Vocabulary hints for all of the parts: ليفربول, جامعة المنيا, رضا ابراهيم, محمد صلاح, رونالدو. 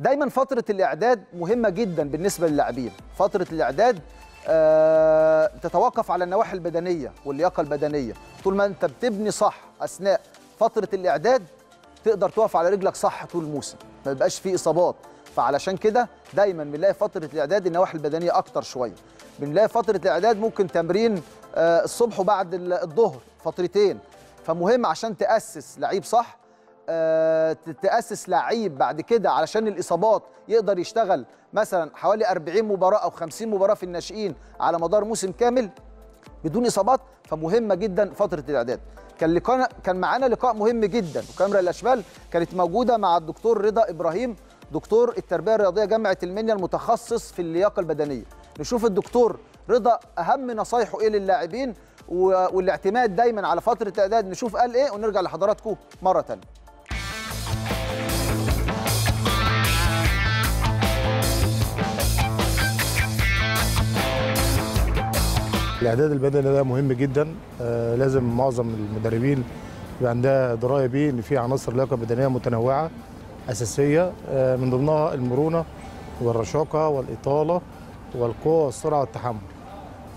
دايما فترة الإعداد مهمة جدا بالنسبة للاعبين. فترة الإعداد تتوقف على النواحي البدنية واللياقة البدنية. طول ما أنت بتبني صح أثناء فترة الإعداد تقدر تقف على رجلك صح طول الموسم، ما بيبقاش فيه إصابات. فعلشان كده دايما بنلاقي فترة الإعداد النواحي البدنية أكتر شوية. بنلاقي فترة الإعداد ممكن تمرين الصبح وبعد الظهر فترتين. فمهم عشان تأسس لعيب صح، تأسس لعيب بعد كده علشان الإصابات يقدر يشتغل مثلا حوالي 40 مباراة أو 50 مباراة في الناشئين على مدار موسم كامل بدون إصابات. فمهمة جدا فترة الإعداد. كان معانا لقاء مهم جدا، وكاميرا الأشمال كانت موجودة مع الدكتور رضا إبراهيم، دكتور التربية الرياضية جامعة المنيا المتخصص في اللياقة البدنية. نشوف الدكتور رضا أهم نصايحه إيه للاعبين والاعتماد دايما على فترة الإعداد. نشوف قال إيه ونرجع لحضراتكم مرة تانية. الاعداد البدني ده مهم جدا، لازم معظم المدربين يبقى عندها درايه بيه، ان في عناصر لياقه بدنيه متنوعه اساسيه، من ضمنها المرونه والرشاقه والاطاله والقوه والسرعه والتحمل.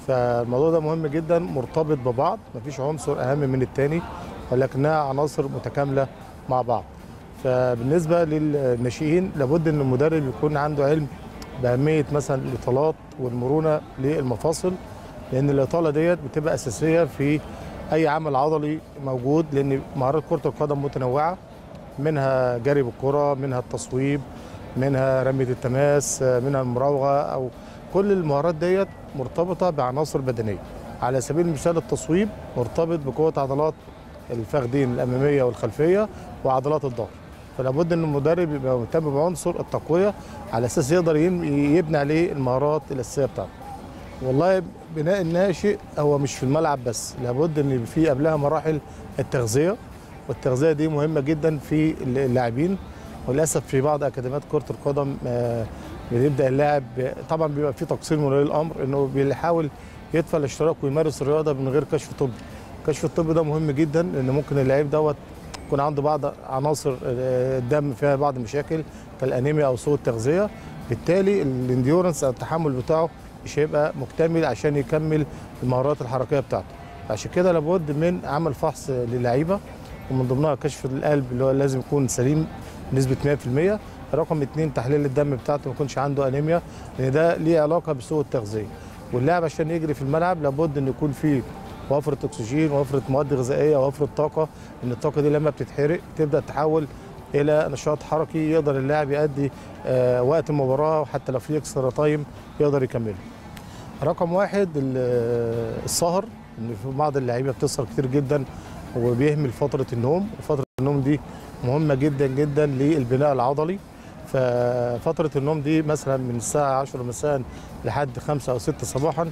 فالموضوع ده مهم جدا، مرتبط ببعض، مفيش عنصر اهم من الثاني، ولكنها عناصر متكامله مع بعض. فبالنسبه للناشئين لابد ان المدرب يكون عنده علم باهميه مثلا الاطالات والمرونه للمفاصل، لأن الإطالة ديت بتبقى أساسية في أي عمل عضلي موجود، لأن مهارات كرة القدم متنوعة، منها جري بالكرة، منها التصويب، منها رمية التماس، منها المراوغة، أو كل المهارات ديت مرتبطة بعناصر بدنية. على سبيل المثال التصويب مرتبط بقوة عضلات الفخذين الأمامية والخلفية وعضلات الظهر، فلابد إن المدرب يبقى مهتم بعنصر التقوية على أساس يقدر يبني عليه المهارات الأساسية بتاعته. والله بناء الناشئ هو مش في الملعب بس، لابد ان في قبلها مراحل التغذيه، والتغذيه دي مهمه جدا في اللاعبين. وللاسف في بعض اكاديميات كره القدم بيبدا اللاعب طبعا بيبقى في تقصير من ولي الامر، انه بيحاول يدفع الاشتراك ويمارس الرياضه من غير كشف طبي. كشف الطب ده مهم جدا، لان ممكن اللاعب دوت يكون عنده بعض عناصر الدم فيها بعض المشاكل كالانيميا او سوء التغذيه، بالتالي الانديورنس او التحمل بتاعه مش هيبقى مكتمل عشان يكمل المهارات الحركيه بتاعته. عشان كده لابد من عمل فحص للعيبه، ومن ضمنها كشف القلب اللي هو لازم يكون سليم بنسبه 100%. رقم 2 تحليل الدم بتاعته ما يكونش عنده انيميا، لان ده ليه علاقه بسوء التغذيه. واللاعب عشان يجري في الملعب لابد ان يكون فيه وفره اكسجين، وفره مواد غذائيه، وفره طاقه، ان الطاقه دي لما بتتحرق تبدا تتحول الى نشاط حركي يقدر اللاعب يؤدي وقت المباراه، وحتى لو في اكسترا تايم يقدر يكمله. رقم 1 السهر، ان في بعض اللعيبه بتسهر كتير جدا وبيهمل فتره النوم، وفتره النوم دي مهمه جدا جدا للبناء العضلي. ففتره النوم دي مثلا من الساعه 10 مساء لحد 5 او 6 صباحا،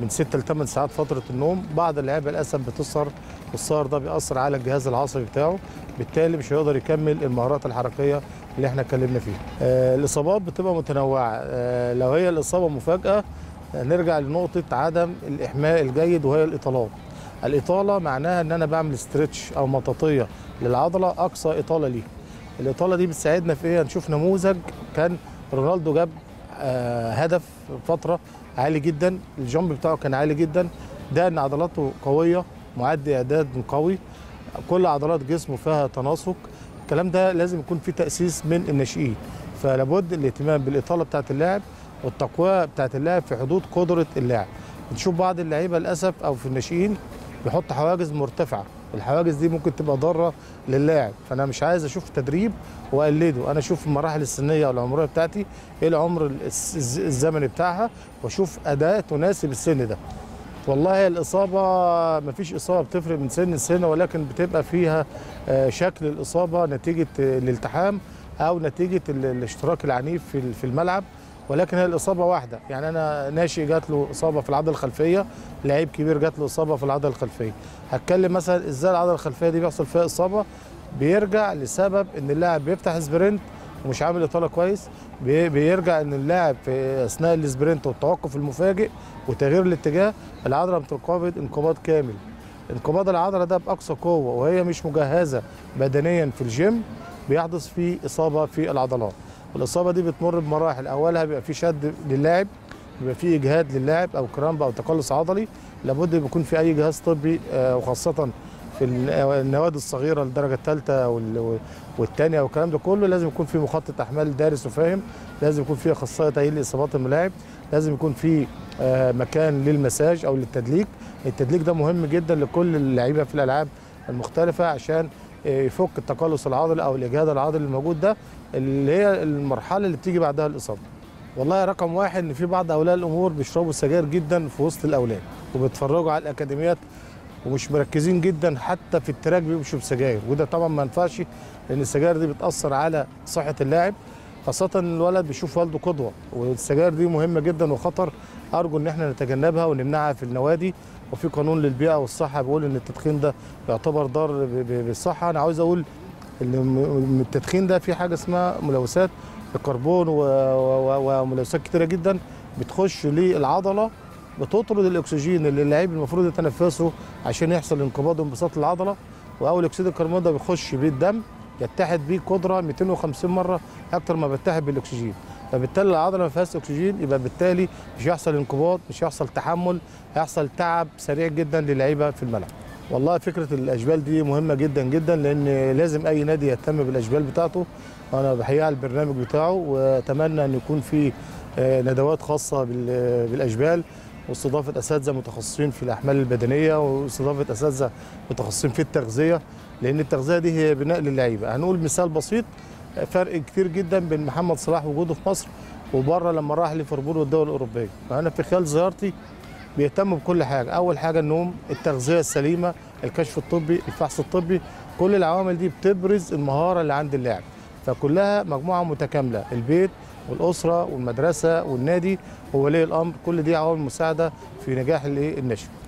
من 6 ل 8 ساعات فتره النوم. بعض اللعيبه للاسف بتسهر، والسهر ده بيأثر على الجهاز العصبي بتاعه، بالتالي مش هيقدر يكمل المهارات الحركيه اللي احنا اتكلمنا فيها. الاصابات بتبقى متنوعه. لو هي الاصابه مفاجاه نرجع لنقطه عدم الاحماء الجيد، وهي الاطالات. الاطاله معناها ان انا بعمل ستريتش او مطاطيه للعضله اقصى اطاله ليها. الاطاله دي بتساعدنا في ايه؟ هنشوف نموذج كان رونالدو جاب هدف فتره عالي جدا، الجامب بتاعه كان عالي جدا، ده ان عضلاته قويه، معدي اعداد قوي، كل عضلات جسمه فيها تناسق. الكلام ده لازم يكون فيه تأسيس من الناشئين، فلابد الاهتمام بالإطالة بتاعة اللاعب والتقوية بتاعة اللاعب في حدود قدرة اللاعب. بنشوف بعض اللعيبة للأسف أو في الناشئين بيحط حواجز مرتفعة، الحواجز دي ممكن تبقى ضارة للاعب. فأنا مش عايز أشوف تدريب وأقلده، أنا أشوف المراحل السنية أو العمرية بتاعتي إيه العمر الزمني بتاعها، وأشوف أداة تناسب السن ده. والله الإصابة مفيش إصابة بتفرق من سن لسن، ولكن بتبقى فيها شكل الإصابة نتيجة الالتحام أو نتيجة الاشتراك العنيف في الملعب، ولكن هي الإصابة واحدة. يعني أنا ناشئ جات له إصابة في العضلة الخلفية، لعيب كبير جات له إصابة في العضلة الخلفية. هتكلم مثلا إزاي العضلة الخلفية دي بيحصل فيها إصابة؟ بيرجع لسبب إن اللاعب بيفتح سبرنت ومش عامل إطالة كويس، بيرجع ان اللاعب في اثناء السبرنت والتوقف المفاجئ وتغيير الاتجاه العضله بتنقبض انقباض كامل. انقباض العضله ده باقصى قوه وهي مش مجهزه بدنيا في الجيم بيحدث فيه اصابه في العضلات. والاصابه دي بتمر بمراحل، اولها بيبقى في شد للاعب، بيبقى في اجهاد للاعب او كرامب او تقلص عضلي، لابد بيكون في اي جهاز طبي وخاصه في النوادي الصغيره للدرجه الثالثه والثانيه والكلام ده كله، لازم يكون في مخطط احمال دارس وفاهم، لازم يكون في اخصائي تاهيل اصابات الملاعب، لازم يكون في مكان للمساج او للتدليك. التدليك ده مهم جدا لكل اللعيبه في الالعاب المختلفه عشان يفك التقلص العضلي او الاجهاد العضلي الموجود ده، اللي هي المرحله اللي بتيجي بعدها الاصابه. والله رقم واحد ان في بعض اولياء الامور بيشربوا سجاير جدا في وسط الاولاد، وبيتفرجوا على الاكاديميات ومش مركزين جدا، حتى في التراك بيمشوا بسجاير، وده طبعا ما ينفعش لان السجاير دي بتاثر على صحه اللاعب، خاصه الولد بيشوف والده قدوه، والسجاير دي مهمه جدا وخطر، ارجو ان احنا نتجنبها ونمنعها في النوادي. وفي قانون للبيئه والصحه بيقول ان التدخين ده يعتبر ضار بالصحه. انا عاوز اقول ان التدخين ده في حاجه اسمها ملوثات الكربون وملوثات كتيره جدا بتخش للعضله، بتطرد الاكسجين اللي اللعيب المفروض يتنفسه عشان يحصل انقباض وانبساط العضله، واول اكسيد الكربون ده بيخش بالدم يتحد بيه قدره 250 مره اكتر ما بيتحد بالاكسجين، فبالتالي العضله ما فيهاش اكسجين، يبقى بالتالي مش هيحصل انقباض، مش هيحصل تحمل، هيحصل تعب سريع جدا للعيبه في الملعب. والله فكره الاشبال دي مهمه جدا جدا، لان لازم اي نادي يهتم بالاشبال بتاعته. انا بحييه على البرنامج بتاعه، واتمنى ان يكون في ندوات خاصه بالاشبال، واستضافه اساتذه متخصصين في الاحمال البدنيه، واستضافه اساتذه متخصصين في التغذيه، لان التغذيه دي هي بناء للعيبه. هنقول مثال بسيط، فرق كتير جدا بين محمد صلاح وجوده في مصر وبره لما راح ليفربول والدول الاوروبيه. فانا في خلال زيارتي بيهتم بكل حاجه، اول حاجه النوم، التغذيه السليمه، الكشف الطبي، الفحص الطبي، كل العوامل دي بتبرز المهاره اللي عند اللاعب، فكلها مجموعه متكامله، البيت والاسره والمدرسه والنادي وولي الامر، كل دي عوامل مساعده في نجاح النشء.